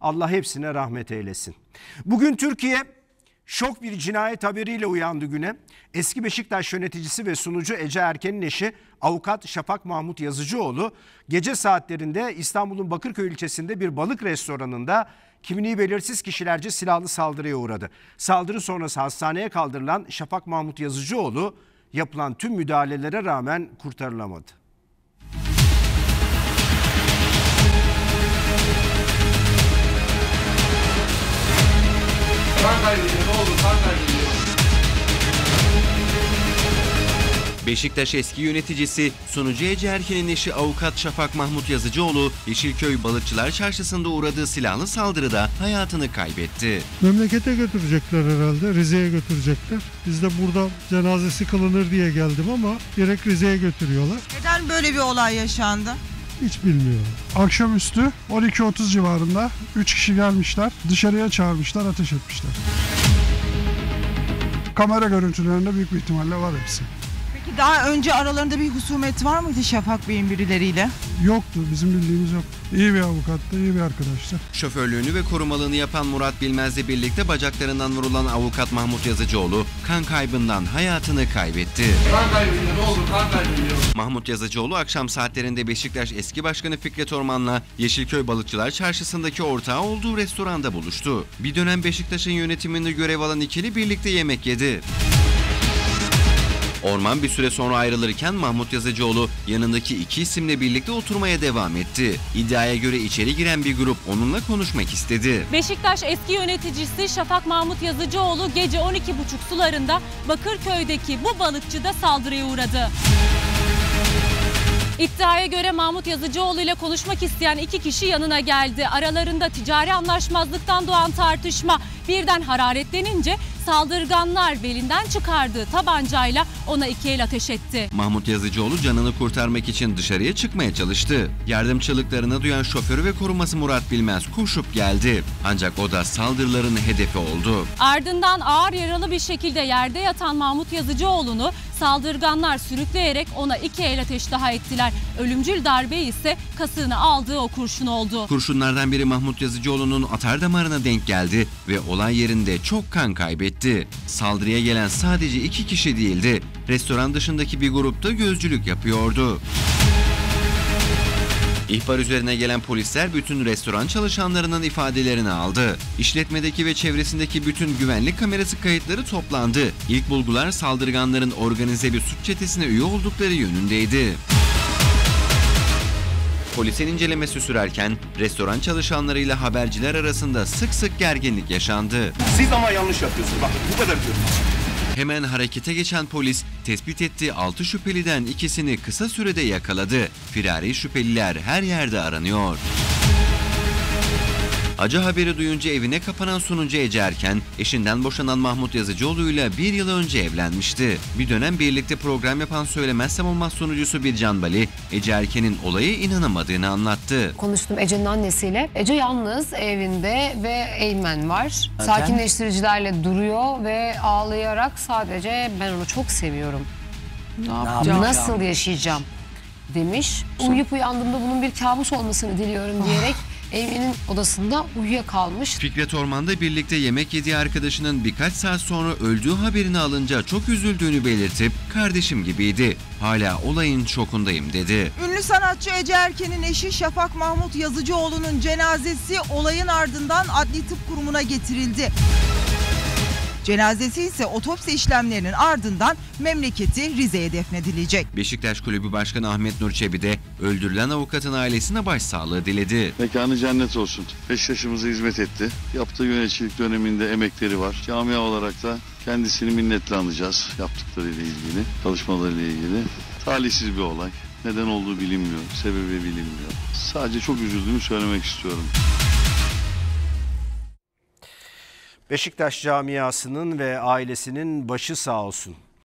Allah hepsine rahmet eylesin. Bugün Türkiye şok bir cinayet haberiyle uyandı güne. Eski Beşiktaş yöneticisi ve sunucu Ece Erken'in eşi avukat Şafak Mahmut Yazıcıoğlu gece saatlerinde İstanbul'un Bakırköy ilçesinde bir balık restoranında kimliği belirsiz kişilerce silahlı saldırıya uğradı. Saldırı sonrası hastaneye kaldırılan Şafak Mahmut Yazıcıoğlu yapılan tüm müdahalelere rağmen kurtarılamadı. Beşiktaş eski yöneticisi, sunucu Ece Erken'in eşi avukat Şafak Mahmut Yazıcıoğlu, Yeşilköy Balıkçılar Çarşısı'nda uğradığı silahlı saldırıda hayatını kaybetti. Memlekete götürecekler herhalde, Rize'ye götürecekler. Biz de burada cenazesi kılınır diye geldim ama direkt Rize'ye götürüyorlar. Neden böyle bir olay yaşandı? Hiç bilmiyorum. Akşamüstü 12:30 civarında 3 kişi gelmişler, dışarıya çağırmışlar, ateş etmişler. Kamera görüntülerinde büyük bir ihtimalle var hepsi. Peki daha önce aralarında bir husumet var mıydı Şafak Bey'in birileriyle? Yoktu, bizim bildiğimiz yok. İyi bir avukattı, iyi bir arkadaştı. Şoförlüğünü ve korumalığını yapan Murat Bilmez'le birlikte bacaklarından vurulan avukat Mahmut Yazıcıoğlu kan kaybından hayatını kaybetti. Mahmut Yazıcıoğlu akşam saatlerinde Beşiktaş eski başkanı Fikret Orman'la Yeşilköy Balıkçılar Çarşısı'ndaki ortağı olduğu restoranda buluştu. Bir dönem Beşiktaş'ın yönetiminde görev alan ikili birlikte yemek yedi. Orman bir süre sonra ayrılırken Mahmut Yazıcıoğlu yanındaki iki isimle birlikte oturmaya devam etti. İddiaya göre içeri giren bir grup onunla konuşmak istedi. Beşiktaş eski yöneticisi Şafak Mahmut Yazıcıoğlu gece 12:30 sularında Bakırköy'deki bu balıkçıda saldırıya uğradı. İddiaya göre Mahmut Yazıcıoğlu ile konuşmak isteyen iki kişi yanına geldi. Aralarında ticari anlaşmazlıktan doğan tartışma birden hararetlenince saldırganlar belinden çıkardığı tabancayla ona iki el ateş etti. Mahmut Yazıcıoğlu canını kurtarmak için dışarıya çıkmaya çalıştı. Yardım çığlıklarını duyan şoförü ve koruması Murat Bilmez koşup geldi. Ancak o da saldırıların hedefi oldu. Ardından ağır yaralı bir şekilde yerde yatan Mahmut Yazıcıoğlu'nu saldırganlar sürükleyerek ona iki el ateş daha ettiler. Ölümcül darbe ise kasığına aldığı o kurşun oldu. Kurşunlardan biri Mahmut Yazıcıoğlu'nun atar damarına denk geldi ve olay yerinde çok kan kaybetti. Saldırıya gelen sadece iki kişi değildi. Restoran dışındaki bir grupta gözcülük yapıyordu. İhbar üzerine gelen polisler bütün restoran çalışanlarının ifadelerini aldı. İşletmedeki ve çevresindeki bütün güvenlik kamerası kayıtları toplandı. İlk bulgular saldırganların organize bir suç çetesine üye oldukları yönündeydi. Polisin incelemesi sürerken restoran çalışanlarıyla haberciler arasında sık sık gerginlik yaşandı. Siz ama yanlış yapıyorsunuz. Bak bu kadar diyorum. Hemen harekete geçen polis tespit ettiği 6 şüpheliden ikisini kısa sürede yakaladı. Firari şüpheliler her yerde aranıyor. Acı haberi duyunca evine kapanan sunucu Ece Erken, eşinden boşanan Mahmut Yazıcıoğlu'yla bir yıl önce evlenmişti. Bir dönem birlikte program yapan Söylemezsem Olmaz sunucusu Bircan Bali, Ece Erken'in olaya inanamadığını anlattı. Konuştum Ece'nin annesiyle. Ece yalnız evinde ve Eymen var. Sakinleştiricilerle duruyor ve ağlayarak sadece ben onu çok seviyorum. Nasıl yaşayacağım demiş. Uyuyup uyandığımda bunun bir kabus olmasını diliyorum diyerek Eymen'in odasında uyuyakalmış. Fikret Orman'da birlikte yemek yediği arkadaşının birkaç saat sonra öldüğü haberini alınca çok üzüldüğünü belirtip kardeşim gibiydi. Hala olayın şokundayım dedi. Ünlü sanatçı Ece Erken'in eşi Şafak Mahmut Yazıcıoğlu'nun cenazesi olayın ardından Adli Tıp Kurumu'na getirildi. Cenazesi ise otopsi işlemlerinin ardından memleketi Rize'ye defnedilecek. Beşiktaş Kulübü Başkanı Ahmet Nurçebi de öldürülen avukatın ailesine başsağlığı diledi. Mekanı cennet olsun. Beşiktaş'ımıza hizmet etti. Yaptığı yöneticilik döneminde emekleri var. Camia olarak da kendisini minnetle anacağız. Yaptıklarıyla ilgili, çalışmalarıyla ilgili. Talihsiz bir olay. Neden olduğu bilinmiyor, sebebi bilinmiyor. Sadece çok üzüldüğümü söylemek istiyorum. Beşiktaş camiasının ve ailesinin başı sağ olsun.